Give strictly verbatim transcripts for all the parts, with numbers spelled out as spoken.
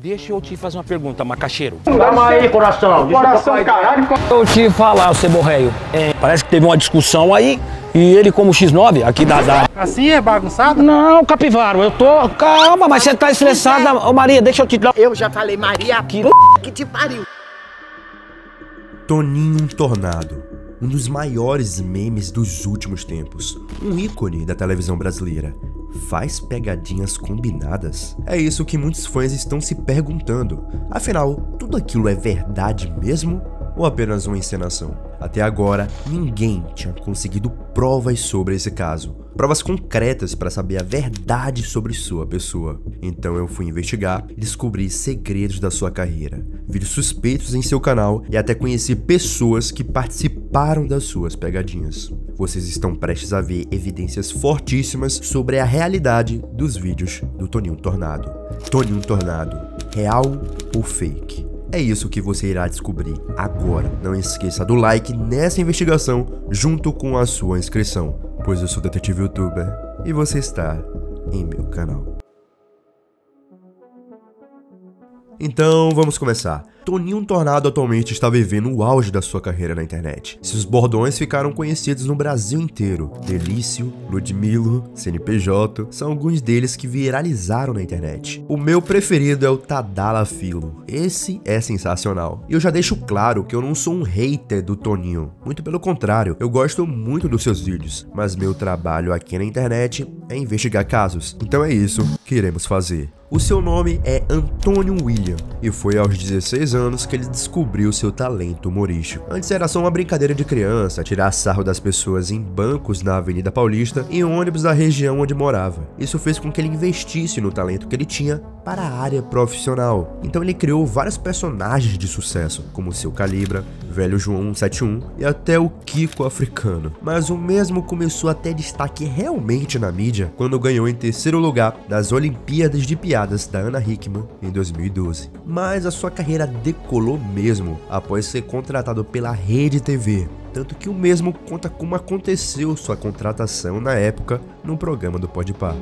Deixa eu te fazer uma pergunta, macaxeiro. Calma aí, coração. Deixa coração, eu caralho. Eu te falar, você borreio. É, parece que teve uma discussão aí e ele, como xis nove, aqui da área. Assim é bagunçado? Não, capivaro, eu tô... Calma, mas você tá estressada. Ô, Maria, deixa eu te dar... Eu já falei, Maria, que p... que te pariu. Toninho Tornado. Um dos maiores memes dos últimos tempos. Um ícone da televisão brasileira. Faz pegadinhas combinadas? É isso que muitos fãs estão se perguntando. Afinal, tudo aquilo é verdade mesmo? Ou apenas uma encenação? Até agora, ninguém tinha conseguido provas sobre esse caso. Provas concretas para saber a verdade sobre sua pessoa. Então eu fui investigar, descobri segredos da sua carreira, vídeos suspeitos em seu canal e até conheci pessoas que participaram das suas pegadinhas. Vocês estão prestes a ver evidências fortíssimas sobre a realidade dos vídeos do Toninho Tornado. Toninho Tornado, real ou fake? É isso que você irá descobrir agora. Não esqueça do like nessa investigação junto com a sua inscrição, pois eu sou Detetive Youtuber e você está em meu canal. Então, vamos começar. Toninho Tornado atualmente está vivendo o auge da sua carreira na internet. Seus bordões ficaram conhecidos no Brasil inteiro. Delício, Ludmilo, C N P J, são alguns deles que viralizaram na internet. O meu preferido é o Tadala Filo. Esse é sensacional. E eu já deixo claro que eu não sou um hater do Toninho. Muito pelo contrário, eu gosto muito dos seus vídeos. Mas meu trabalho aqui na internet é investigar casos. Então é isso que iremos fazer. O seu nome é Antônio William e foi aos dezesseis anos que ele descobriu seu talento humorístico. Antes era só uma brincadeira de criança, tirar sarro das pessoas em bancos na Avenida Paulista e ônibus da região onde morava. Isso fez com que ele investisse no talento que ele tinha para a área profissional. Então ele criou vários personagens de sucesso, como seu Calibra, Velho João cento e setenta e um e até o Kiko africano. Mas o mesmo começou a ter destaque realmente na mídia quando ganhou em terceiro lugar nas Olimpíadas de Piada da Ana Hickman em dois mil e doze. Mas a sua carreira decolou mesmo após ser contratado pela Rede T V, tanto que o mesmo conta como aconteceu sua contratação na época num programa do Podpah.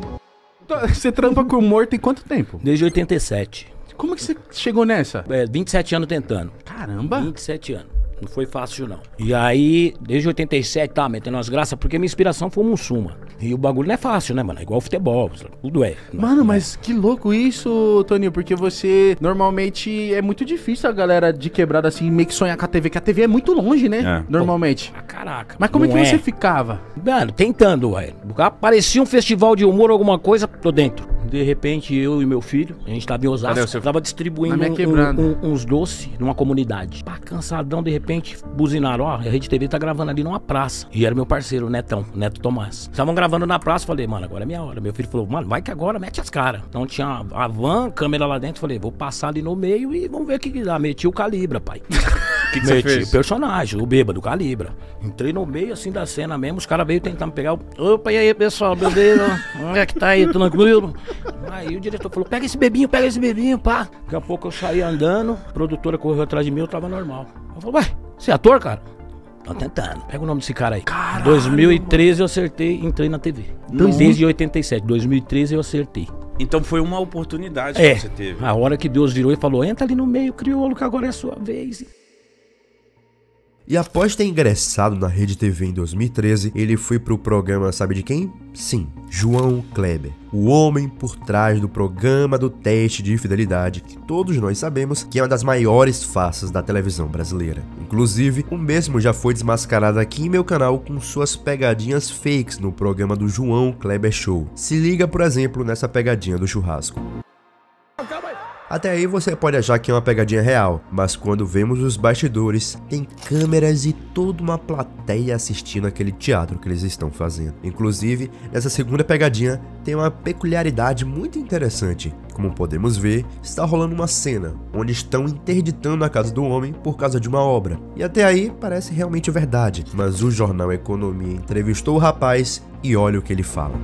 Você trampa com o morto em quanto tempo? Desde oitenta e sete. Como que você chegou nessa? É, vinte e sete anos tentando. Caramba! vinte e sete anos. Não foi fácil, não. E aí, desde oitenta e sete, tá metendo as graças, porque minha inspiração foi o Mussuma. E o bagulho não é fácil, né, mano? É igual futebol, tudo é. Mano, mas que louco isso, Toninho, porque você, normalmente, é muito difícil a galera de quebrada, assim, meio que sonhar com a T V, que a T V é muito longe, né, é. Normalmente. Ah, caraca. Mas como é que você ficava? Mano, tentando, ué. Parecia um festival de humor, alguma coisa, tô dentro. De repente, eu e meu filho, a gente tava em Osasco, tava distribuindo um, um, uns doces numa comunidade. Pá, cansadão, de repente. De repente, buzinaram, ó, a Rede T V tá gravando ali numa praça. E era meu parceiro, o Netão, Neto Tomás. Estavam gravando na praça, falei, mano, agora é minha hora. Meu filho falou, mano, vai que agora, mete as caras. Então tinha a van, câmera lá dentro, falei, vou passar ali no meio e vamos ver o que que dá. Meti o Calibra, pai. Que que meti o personagem, o bêbado, Calibra. Entrei no meio, assim, da cena mesmo, os caras veio tentar me pegar. Opa, e aí, pessoal, beleza? Onde é que tá aí, tranquilo? Aí o diretor falou, pega esse bebinho, pega esse bebinho, pá. Daqui a pouco eu saí andando, a produtora correu atrás de mim, eu tava normal. Eu falei, ué, você é ator, cara? Tô tentando. Pega o nome desse cara aí. Caralho, dois mil e treze eu acertei, entrei na T V. Não. Desde oitenta e sete, dois mil e treze eu acertei. Então foi uma oportunidade é, que você teve. A hora que Deus virou e falou, entra ali no meio, crioulo, que agora é a sua vez. E após ter ingressado na Rede T V em dois mil e treze, ele foi pro programa, sabe de quem? Sim, João Kleber, o homem por trás do programa do teste de fidelidade, que todos nós sabemos que é uma das maiores faces da televisão brasileira. Inclusive, o mesmo já foi desmascarado aqui em meu canal com suas pegadinhas fakes no programa do João Kleber Show. Se liga, por exemplo, nessa pegadinha do churrasco. Até aí você pode achar que é uma pegadinha real, mas quando vemos os bastidores, tem câmeras e toda uma plateia assistindo aquele teatro que eles estão fazendo. Inclusive, nessa segunda pegadinha tem uma peculiaridade muito interessante. Como podemos ver, está rolando uma cena onde estão interditando a casa do homem por causa de uma obra. E até aí parece realmente verdade, mas o jornal Economia entrevistou o rapaz e olha o que ele fala.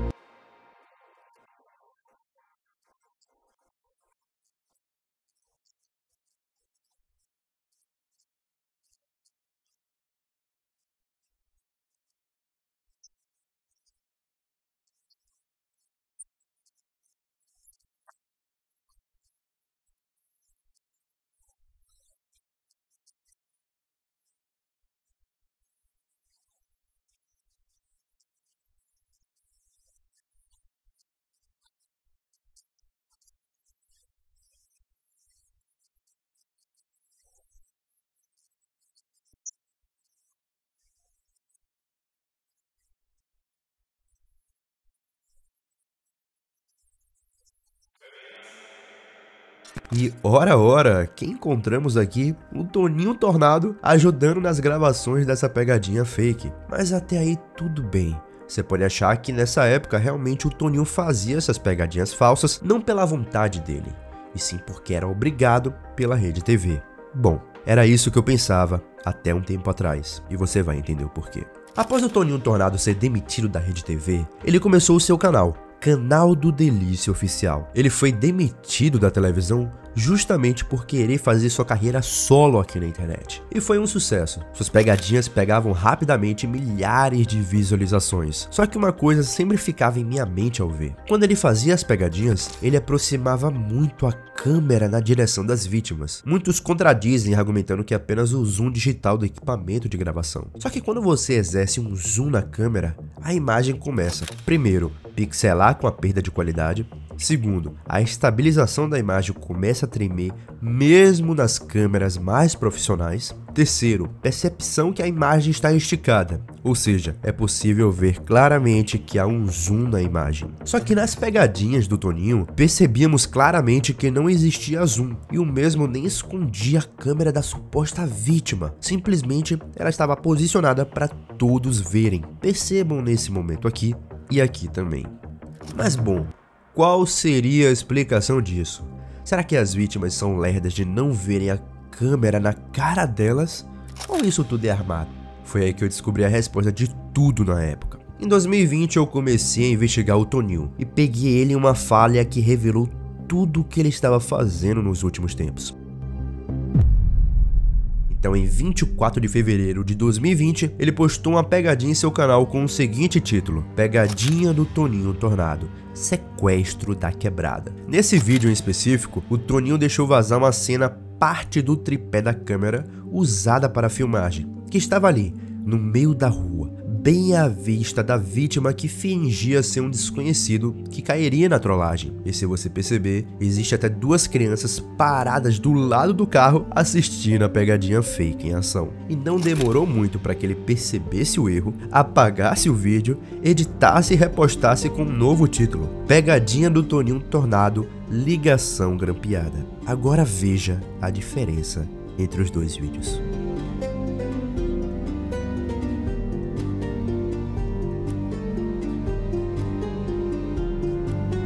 E ora ora, que encontramos aqui o Toninho Tornado ajudando nas gravações dessa pegadinha fake. Mas até aí tudo bem. Você pode achar que nessa época realmente o Toninho fazia essas pegadinhas falsas não pela vontade dele, e sim porque era obrigado pela Rede T V. Bom, era isso que eu pensava até um tempo atrás, e você vai entender o porquê. Após o Toninho Tornado ser demitido da Rede T V, ele começou o seu canal, Canal do Delício Oficial. Ele foi demitido da televisão justamente por querer fazer sua carreira solo aqui na internet. E foi um sucesso. Suas pegadinhas pegavam rapidamente milhares de visualizações. Só que uma coisa sempre ficava em minha mente ao ver. Quando ele fazia as pegadinhas, ele aproximava muito a câmera na direção das vítimas. Muitos contradizem argumentando que é apenas o zoom digital do equipamento de gravação. Só que quando você exerce um zoom na câmera, a imagem começa, primeiro, pixelar com a perda de qualidade. Segundo, a estabilização da imagem começa a tremer mesmo nas câmeras mais profissionais. Terceiro, percepção que a imagem está esticada, ou seja, é possível ver claramente que há um zoom na imagem. Só que nas pegadinhas do Toninho, percebíamos claramente que não existia zoom, e o mesmo nem escondia a câmera da suposta vítima, simplesmente ela estava posicionada para todos verem. Percebam nesse momento aqui e aqui também. Mas bom, qual seria a explicação disso? Será que as vítimas são lerdas de não verem a câmera na cara delas? Ou isso tudo é armado? Foi aí que eu descobri a resposta de tudo na época. Em dois mil e vinte eu comecei a investigar o Toninho e peguei ele em uma falha que revelou tudo o que ele estava fazendo nos últimos tempos. Então em vinte e quatro de fevereiro de dois mil e vinte, ele postou uma pegadinha em seu canal com o seguinte título: Pegadinha do Toninho Tornado, Sequestro da Quebrada. Nesse vídeo em específico, o Toninho deixou vazar uma cena parte do tripé da câmera usada para a filmagem, que estava ali, no meio da rua, bem à vista da vítima que fingia ser um desconhecido que cairia na trollagem. E se você perceber, existe até duas crianças paradas do lado do carro assistindo a pegadinha fake em ação. E não demorou muito para que ele percebesse o erro, apagasse o vídeo, editasse e repostasse com um novo título: Pegadinha do Toninho Tornado, Ligação Grampeada. Agora veja a diferença entre os dois vídeos.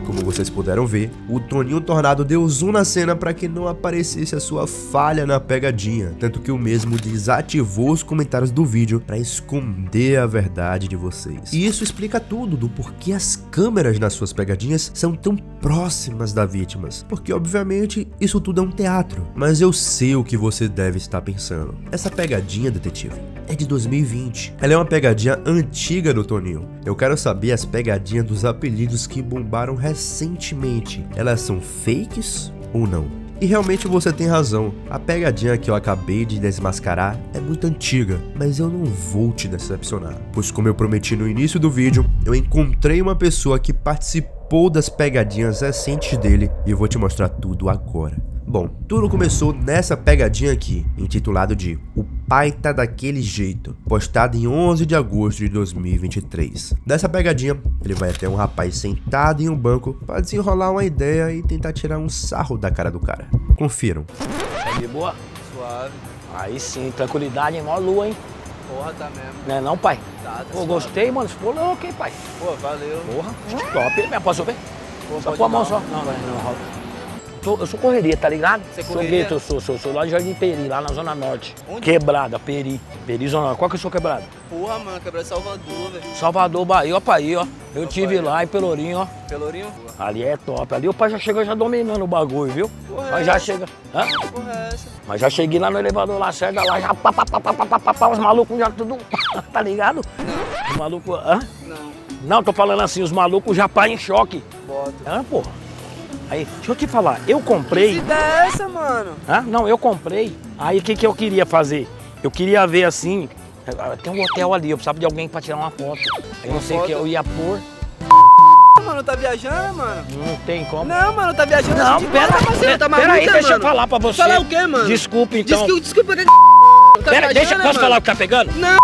Como vocês puderam ver, o Toninho Tornado deu zoom na cena para que não aparecesse a sua falha na pegadinha, tanto que o mesmo desativou os comentários do vídeo para esconder a verdade de vocês. E isso explica tudo do porquê as câmeras nas suas pegadinhas são tão próximas das vítimas, porque obviamente isso tudo é um teatro. Mas eu sei o que você deve estar pensando. Essa pegadinha, detetive, é de dois mil e vinte. Ela é uma pegadinha antiga do Toninho. Eu quero saber as pegadinhas dos apelidos que bombaram recentemente. Recentemente, elas são fakes ou não? E realmente você tem razão, a pegadinha que eu acabei de desmascarar é muito antiga, mas eu não vou te decepcionar, pois como eu prometi no início do vídeo, eu encontrei uma pessoa que participou das pegadinhas recentes dele e eu vou te mostrar tudo agora. Bom, tudo começou nessa pegadinha aqui, intitulado de O Pai Tá Daquele Jeito, postado em onze de agosto de dois mil e vinte e três. Nessa pegadinha, ele vai até um rapaz sentado em um banco para desenrolar uma ideia e tentar tirar um sarro da cara do cara. Confiram. É de boa? Suave. Aí sim, tranquilidade, em mó lua, hein? Porra, tá mesmo. Não é não, pai? Tá, tá. Pô, suave. Gostei, mano. Ficou louco, hein, pai? Pô, valeu. Porra, top mesmo. Posso ver? Pô, só pôr a mão só. Não, vai, não, rola. Eu sou correria, tá ligado? Você correria? Sou gueto, eu sou, sou, sou lá de Jardim Peri, lá na Zona Norte. Onde? Quebrada, Peri. Peri, Zona Norte. Qual que eu sou quebrada? Porra, mano, quebrada de Salvador, velho. Salvador, Bahia, ó, Bahia, ó. Eu Opa, tive aí, lá em Pelourinho, ó. Pelourinho? Ali é top. Ali o pai já chegou já dominando o bagulho, viu? Porra, mas já chega... Hã? Porra, é essa? Mas já cheguei lá no elevador lá, certo? Lá já pá, pá, pá, pá, pá, pá, pá, os malucos já tudo... tá ligado? Não. Os malucos... Hã? Não. Não, tô falando assim, os malucos já pá em choque. Bota. Hã, porra? Aí, deixa eu te falar, eu comprei... Que ideia é essa, mano? Ah, não, eu comprei. Aí, o que, que eu queria fazer? Eu queria ver, assim... Tem um hotel ali, eu precisava de alguém pra tirar uma foto. Aí, não sei o que eu ia pôr... Mano, tá viajando, mano? Não tem como. Não, mano, tá viajando. Não, pera, pô, tá pera, tá maluca, pera aí, mano. Deixa eu falar pra você. Falar o quê, mano? Desculpa, então. Desculpa, desculpa. Tá pera, deixa, posso mano? falar o que tá pegando? Não.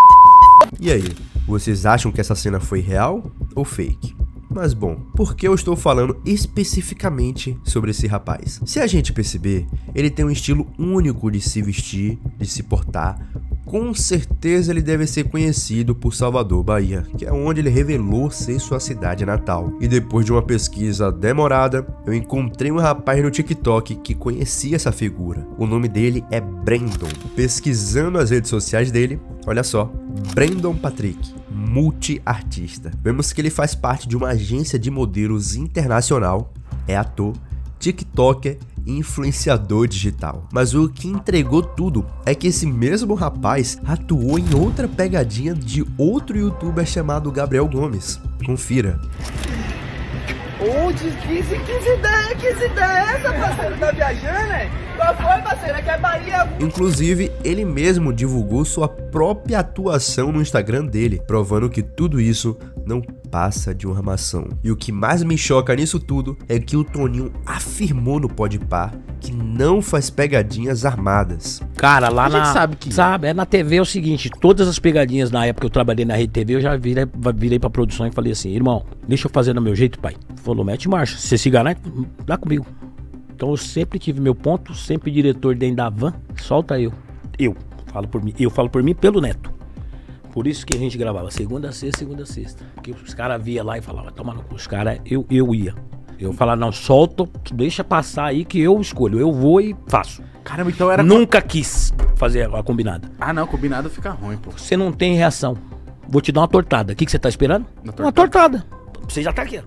E aí, vocês acham que essa cena foi real ou fake? Mas bom, por que eu estou falando especificamente sobre esse rapaz? Se a gente perceber, ele tem um estilo único de se vestir, de se portar. Com certeza ele deve ser conhecido por Salvador, Bahia, que é onde ele revelou ser sua cidade natal. E depois de uma pesquisa demorada, eu encontrei um rapaz no TikTok que conhecia essa figura. O nome dele é Brandon. Pesquisando as redes sociais dele, olha só, Brandon Patrick, multiartista. Vemos que ele faz parte de uma agência de modelos internacional, é ator, TikToker, influenciador digital. Mas o que entregou tudo é que esse mesmo rapaz atuou em outra pegadinha de outro youtuber chamado Gabriel Gomes. Confira. Onde? Que, que ideia, que ideia é essa, parceiro? Tá viajando, né? Qual foi, parceiro? É que é Bahia. Inclusive, ele mesmo divulgou sua própria atuação no Instagram dele, provando que tudo isso não passa de uma armação. E o que mais me choca nisso tudo é que o Toninho afirmou no Podpah que não faz pegadinhas armadas. Cara, lá na... A gente sabe que... Sabe, é na T V é o seguinte, todas as pegadinhas na época que eu trabalhei na Rede T V, eu já virei, virei pra produção e falei assim, irmão, deixa eu fazer do meu jeito, pai. Falou, mete marcha, você se garante, dá comigo. Então eu sempre tive meu ponto, sempre diretor dentro da van, solta eu. Eu falo por mim, eu falo por mim pelo Neto. Por isso que a gente gravava segunda a sexta, segunda a sexta. Porque os caras via lá e falavam, toma no cu, os caras, eu, eu ia. Eu falava, não, solta, deixa passar aí que eu escolho, eu vou e faço. Caramba, então era... Nunca co... quis fazer a combinada. Ah não, combinada fica ruim, pô. Você não tem reação. Vou te dar uma tortada. O que, que você tá esperando? Uma tortada. Uma tortada. Você já tá aqui.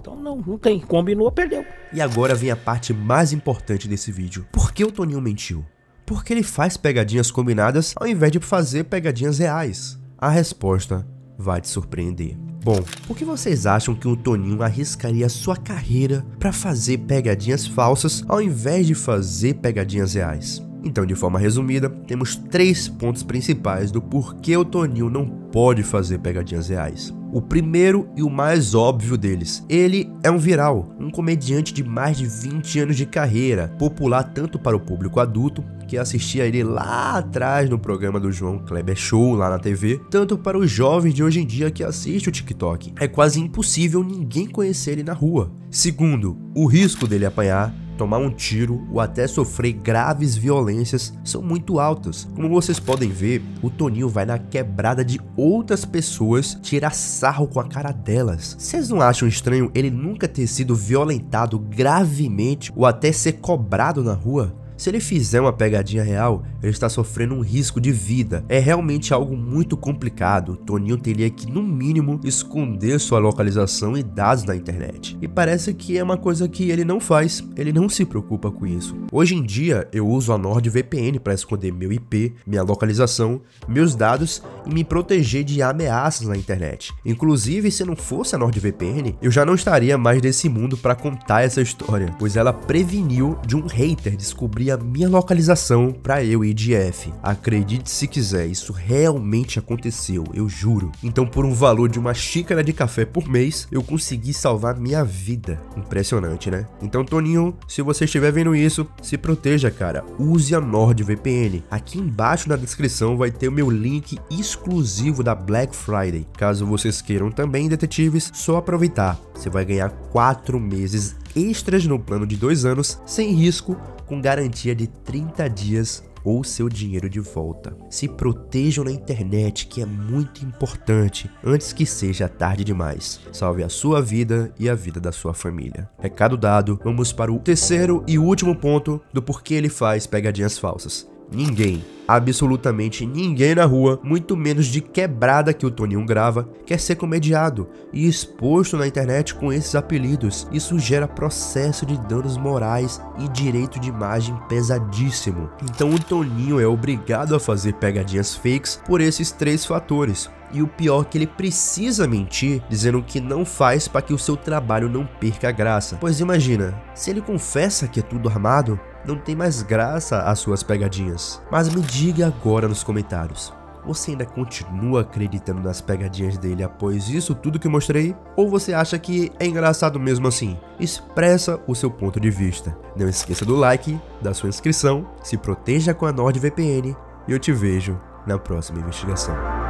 Então não, não tem. Combinou, perdeu. E agora vem a parte mais importante desse vídeo. Por que o Toninho mentiu? Por que ele faz pegadinhas combinadas ao invés de fazer pegadinhas reais? A resposta vai te surpreender. Bom, por que vocês acham que o Toninho arriscaria sua carreira para fazer pegadinhas falsas ao invés de fazer pegadinhas reais? Então, de forma resumida, temos três pontos principais do porquê o Toninho não pode fazer pegadinhas reais. O primeiro e o mais óbvio deles, ele é um viral, um comediante de mais de vinte anos de carreira, popular tanto para o público adulto, que assistia ele lá atrás no programa do João Kleber Show lá na T V, tanto para os jovens de hoje em dia que assistem o TikTok. É quase impossível ninguém conhecer ele na rua. Segundo, o risco dele apanhar, tomar um tiro ou até sofrer graves violências são muito altas. Como vocês podem ver, o Toninho vai na quebrada de outras pessoas tirar sarro com a cara delas. Vocês não acham estranho ele nunca ter sido violentado gravemente ou até ser cobrado na rua? Se ele fizer uma pegadinha real, ele está sofrendo um risco de vida. É realmente algo muito complicado. Toninho teria que, no mínimo, esconder sua localização e dados da internet. E parece que é uma coisa que ele não faz, ele não se preocupa com isso. Hoje em dia, eu uso a NordVPN para esconder meu I P, minha localização, meus dados e me proteger de ameaças na internet. Inclusive, se não fosse a NordVPN, eu já não estaria mais nesse mundo para contar essa história, pois ela preveniu de um hater descobrir a minha localização para eu ir de F. Acredite se quiser, isso realmente aconteceu, eu juro. Então, por um valor de uma xícara de café por mês, eu consegui salvar minha vida. Impressionante, né? Então, Toninho, se você estiver vendo isso, se proteja, cara. Use a NordVPN. Aqui embaixo na descrição vai ter o meu link exclusivo da Black Friday. Caso vocês queiram também, detetives, só aproveitar. Você vai ganhar quatro meses extras no plano de dois anos, sem risco, com garantia de trinta dias ou seu dinheiro de volta. Se protejam na internet, que é muito importante, antes que seja tarde demais. Salve a sua vida e a vida da sua família. Recado dado, vamos para o terceiro e último ponto do porquê ele faz pegadinhas falsas. Ninguém, absolutamente ninguém na rua, muito menos de quebrada que o Toninho grava, quer ser comediado e exposto na internet com esses apelidos. Isso gera processo de danos morais e direito de imagem pesadíssimo. Então o Toninho é obrigado a fazer pegadinhas fakes por esses três fatores. E o pior é que ele precisa mentir, dizendo que não faz para que o seu trabalho não perca a graça. Pois imagina, se ele confessa que é tudo armado, não tem mais graça as suas pegadinhas. Mas me diga agora nos comentários, você ainda continua acreditando nas pegadinhas dele após isso tudo que eu mostrei? Ou você acha que é engraçado mesmo assim? Expressa o seu ponto de vista. Não esqueça do like, da sua inscrição, se proteja com a NordVPN e eu te vejo na próxima investigação.